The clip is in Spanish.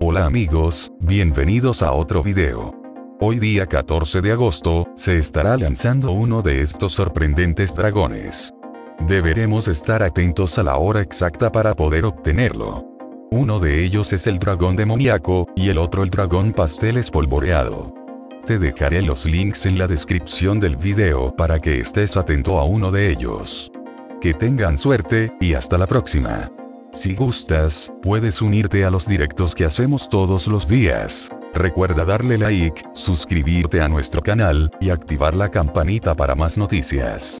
Hola amigos, bienvenidos a otro video. Hoy día 14 de agosto, se estará lanzando uno de estos sorprendentes dragones. Deberemos estar atentos a la hora exacta para poder obtenerlo. Uno de ellos es el dragón demoníaco, y el otro el dragón pastel espolvoreado. Te dejaré los links en la descripción del video para que estés atento a uno de ellos. Que tengan suerte, y hasta la próxima. Si gustas, puedes unirte a los directos que hacemos todos los días. Recuerda darle like, suscribirte a nuestro canal, y activar la campanita para más noticias.